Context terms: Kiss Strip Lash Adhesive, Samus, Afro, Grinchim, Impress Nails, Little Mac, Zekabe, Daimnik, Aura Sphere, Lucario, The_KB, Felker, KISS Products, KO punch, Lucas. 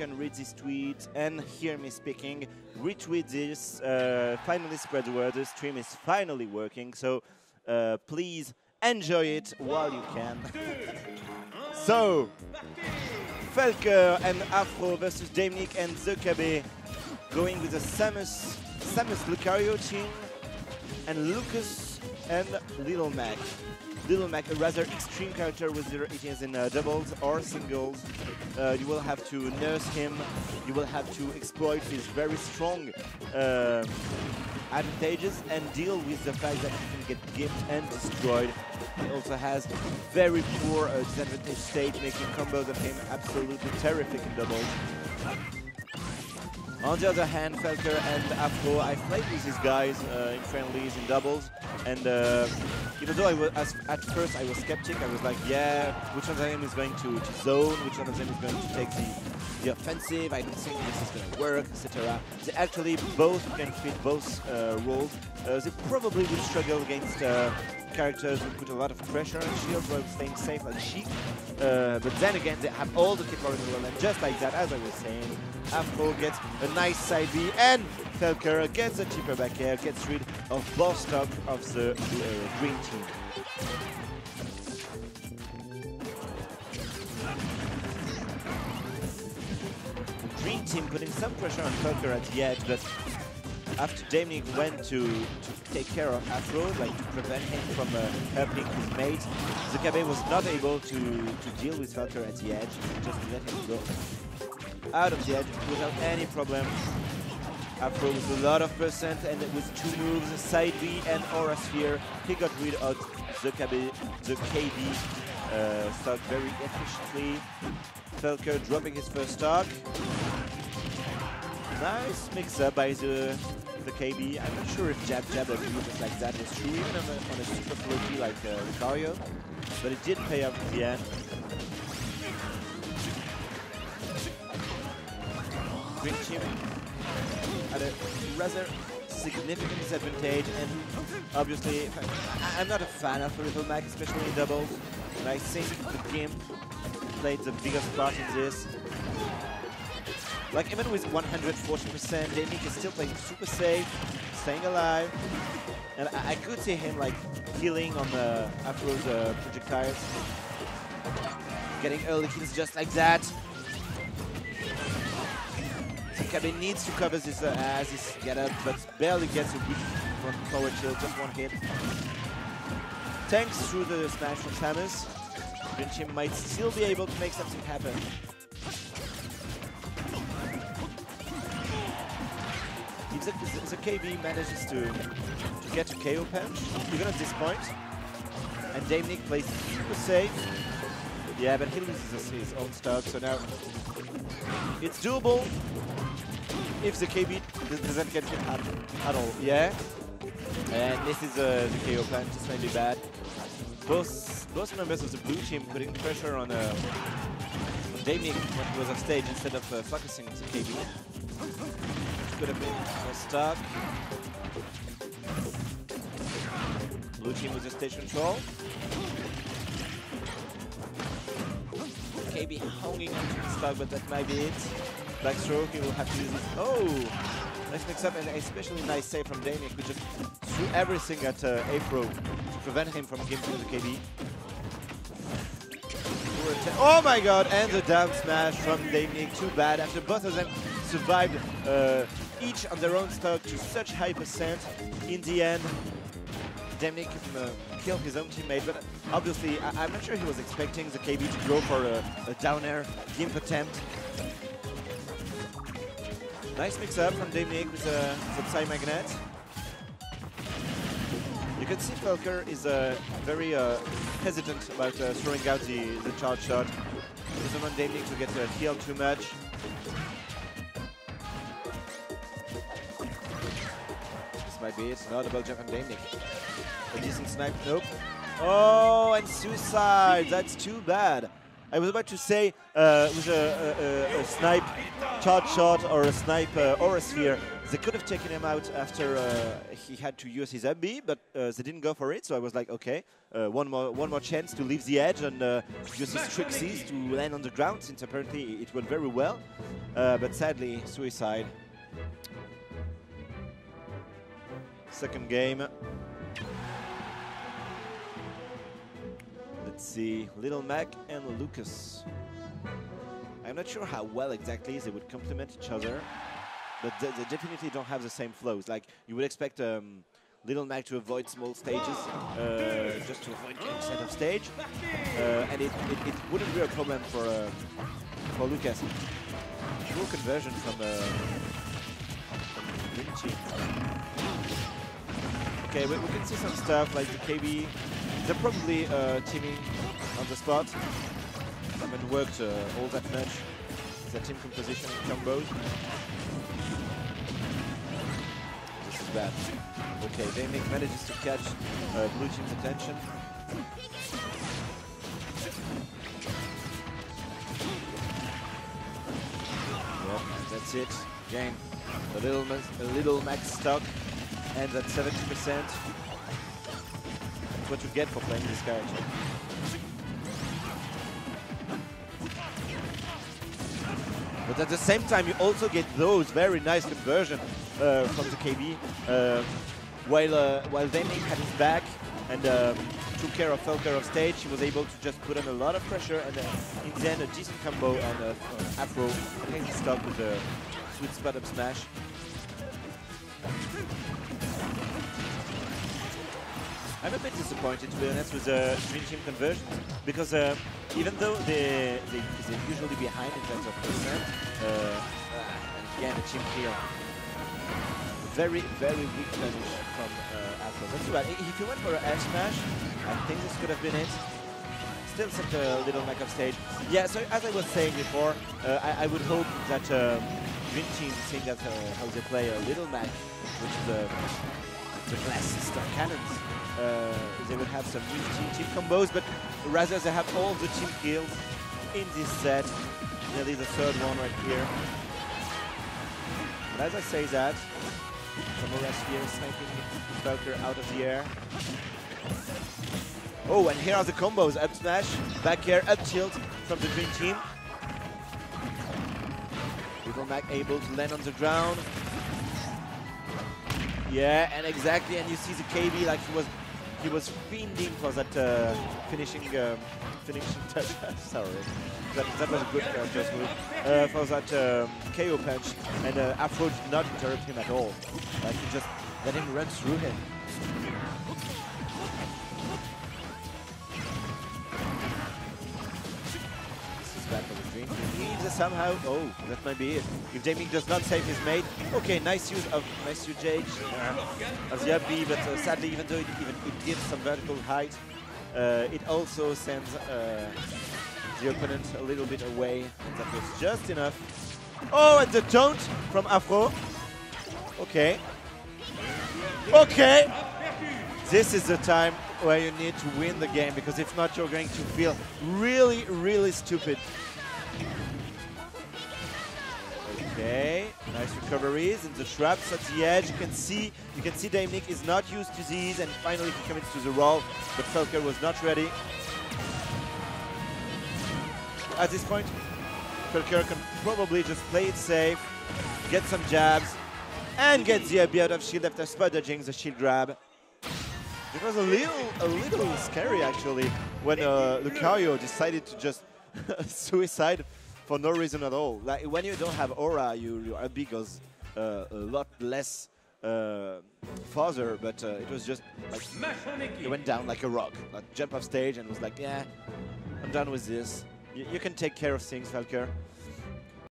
can read this tweet and hear me speaking, retweet this, finally spread the word, the stream is finally working, so please enjoy it while you can. So, Felker and Afro versus Daimnik and The_KB, going with the Samus Lucario team, and Lucas and Little Mac. Little Mac, a rather extreme character with zero ETS in doubles or singles. You will have to nurse him, you will have to exploit his very strong advantages and deal with the fact that he can get gimped and destroyed. He also has very poor disadvantage state, making combos of him absolutely terrific in doubles. On the other hand, Felker and Afro, I've played with these guys in friendlies, in doubles, and even though at first I was skeptic, I was like, yeah, which one of them is going to zone, which one of them is going to take the offensive, I don't think this is going to work, etc. They actually both can fit both roles. They probably will struggle against characters who put a lot of pressure on shield while staying safe like Sheik. But then again, they have all the kick powers in the world, and just like that, as I was saying, Afro gets a nice side B, and Felker gets a cheaper back air, gets rid of both stock of the green team. The green team putting some pressure on Felker at the edge, but after Daimnik went to take care of Afro, like to prevent him from helping his mate, Zekabe was not able to deal with Felker at the edge, just let him go out of the edge without any problem. Afro with a lot of percent and with two moves, side B and Aura Sphere, he got rid of the KB stock very efficiently. Felker dropping his first stock. Nice mix-up by the KB. I'm not sure if jab-jab or just like that was true, even on a super floaty like Lucario, but it did pay off in the end. Green team at a rather significant disadvantage, and obviously I'm not a fan of Little Mac, especially in doubles, and I think the Gimp played the biggest part in this. Like, even with 140%, Daimnik is still playing super safe, staying alive, and I could see him like healing on the Afro's projectiles, getting early kills just like that. The KB needs to cover this this getup, but barely gets a weak from forward shield, just one hit. Thanks through the smash from Samus, Grinchim might still be able to make something happen. If the KB manages to get a KO punch, even at this point, and Daimnik plays super safe. Yeah, but he loses his own stock, so now it's doable if the KB doesn't get hit at all. Yeah, and this is the KO punch, it's really bad. Both members of the blue team putting pressure on Daimnik when he was on stage instead of focusing on the KB. Could have been more stuck. Blue team with the stage control. KB hanging onto the stock, but that might be it. Black stroke, he will have to use it. Oh! Nice mix up and especially nice save from Daimnik, who just threw everything at Afro to prevent him from giving to the KB. Oh my god! And the down smash from Daimnik, too bad. After both of them survived each on their own stock to such high percent, in the end, Daimnik killed his own teammate, but obviously I'm not sure he was expecting the KB to go for a down air gimp attempt. Nice mix up from Daimnik with the Psy Magnet. You can see Felker is very hesitant about throwing out the charge shot. He doesn't want Daimnik to get healed too much. Might be it's not about jump on Daimnik. A decent snipe, nope. Oh, and suicide, that's too bad. I was about to say with a snipe charge shot or a snipe Aura Sphere, They could have taken him out after he had to use his up B, but they didn't go for it, so I was like, okay, one more chance to leave the edge and use his Trixies to land on the ground, since apparently it went very well. But sadly, suicide. Second game. Let's see, Little Mac and Lucas. I'm not sure how well exactly they would complement each other, but they definitely don't have the same flows. Like, you would expect Little Mac to avoid small stages, just to avoid getting set off stage, and it wouldn't be a problem for Lucas. Poor conversion from Vinci. Okay, we can see some stuff like the KB. They're probably teaming on the spot. I haven't worked all that much. The team composition combos. This is bad. Okay, Daimnik manages to catch blue team's attention. Yep, that's it. Game. A little max stock, and that's 70%. What you get for playing this character. But at the same time, you also get those very nice conversions from the KB. While Daimnik had his back and took care of Felker on stage, he was able to just put on a lot of pressure, and in the end, a decent combo on Afro. I think he stuck with a sweet spot up smash. I'm a bit disappointed, to be honest, with the Dream Team conversion, because even though they're usually behind in terms of percent, and again, a team kill. Very, very weak punish from Afro. That's too bad. If he went for an air smash, I think this could have been it. Still such a Little Mac off stage. Yeah, so as I was saying before, I would hope that Dream Team, seeing that how they play a Little Mac, which is the classic star cannons, they would have some new team combos, but rather they have all the team kills in this set, nearly the third one right here. And as I say that, Aura Sphere sniping Felker out of the air. Oh, and here are the combos, up smash, back air, up tilt from the green team. Little Mac able to land on the ground. Yeah, and exactly, and you see the KB like he was fiending for that finishing touch. Sorry, that was a good just move for that KO punch, and Afro did not interrupt him at all. Like, he just let him run through him. Back of the dream. He leaves it somehow. Oh, that might be it. If Daimnik does not save his mate, okay, nice usage of the up B, but sadly, even though it gives some vertical height, it also sends the opponent a little bit away, and that was just enough. Oh, and the taunt from Afro. Okay. Okay. This is the time where you need to win the game, because if not, you're going to feel really, really stupid. Okay, nice recoveries and the traps at the edge. You can see Daimnik is not used to these, and finally he commits to the roll, but Felker was not ready. At this point, Felker can probably just play it safe, get some jabs, and get the AB out of shield after spot dodging the shield grab. It was a little scary, actually, when Lucario decided to just suicide for no reason at all. Like, when you don't have Aura, your up B goes a lot less farther, but it was just like it went down like a rock. Like, jump off stage and was like, yeah, I'm done with this. You can take care of things, Felker.